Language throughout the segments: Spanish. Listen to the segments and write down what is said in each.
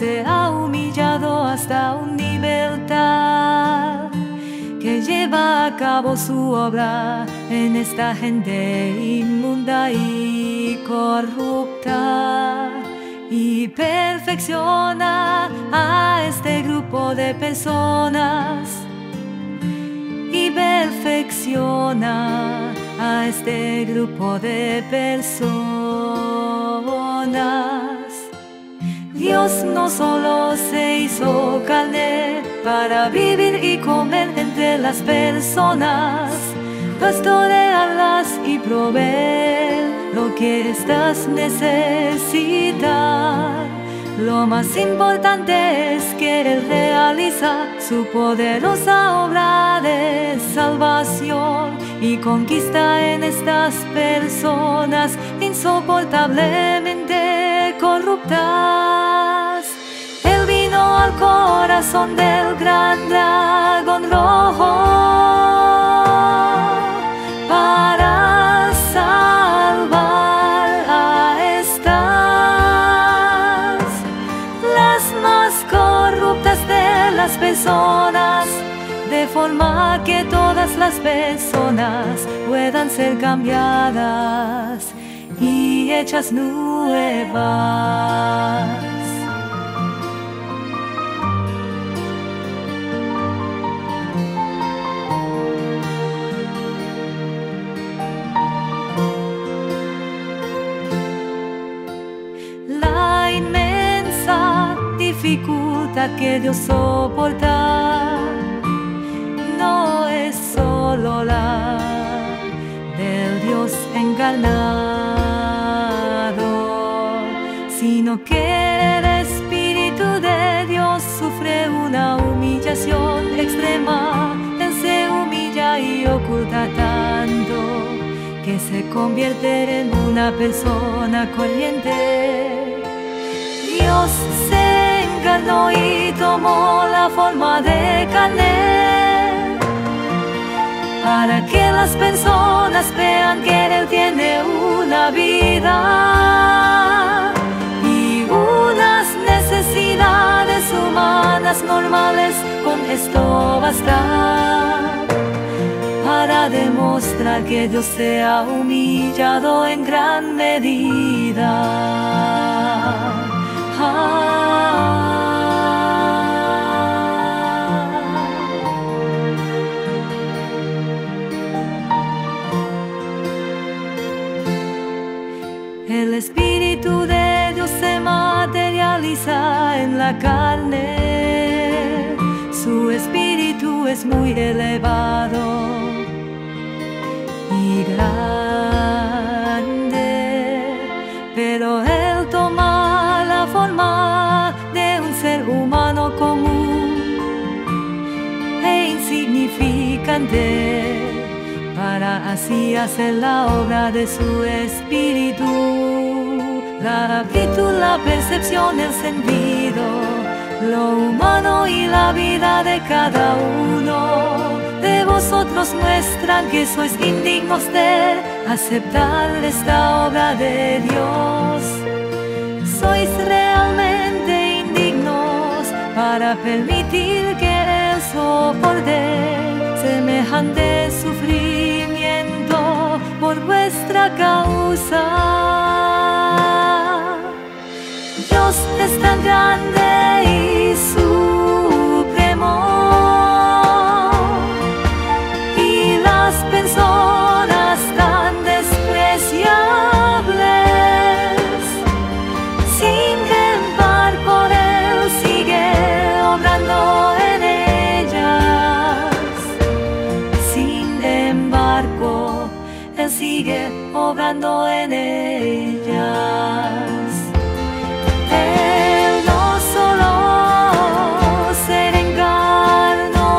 se ha humillado hasta un nivel tal que lleva a cabo su obra en esta gente inmunda y corrupta, y perfecciona a este grupo de personas, y perfecciona a este grupo de personas. Dios no solo se hizo carne para vivir y comer entre las personas, pastorearlas y proveer lo que estas necesitan. Lo más importante es que Él realiza su poderosa obra de salvación y conquista en estas personas insoportablemente corruptas. Él vino al corazón del gran dragón rojo para salvar a estas, las más corruptas de las personas, de forma que todas las personas puedan ser cambiadas y hechas nuevas. La inmensa dificultad que Dios soporta no es solo la del Dios encarnado, sino que el Espíritu de Dios sufre una humillación extrema. Él se humilla y oculta tanto que se convierte en una persona corriente. Dios se encarnó y tomó la forma de carne para que las personas vean que Él tiene una vida y unas necesidades humanas normales. Con esto basta para demostrar que Dios se ha humillado en gran medida. El Espíritu de Dios se materializa en la carne. Su espíritu es muy elevado y grande, pero Él toma la forma de un ser humano común e insignificante, para así hacer la obra de su espíritu. La actitud, la percepción, el sentido, lo humano y la vida de cada uno de vosotros muestran que sois indignos de aceptar esta obra de Dios. Sois realmente indignos para permitir que Él soporte semejante sufrir por vuestra causa. Dios es tan grande y supremo, y las personas tan despreciables. Sin embargo, Él sigue obrando en ellas. Sin embargo, Él sigue obrando en ellas. Él no solo se encarnó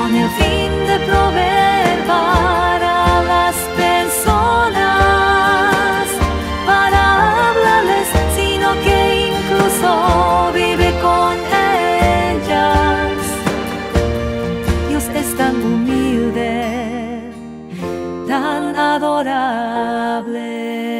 con el fin de proveer para las personas, para hablarles, sino que incluso vive con ellas. Dios es tan humilde, tan adorable.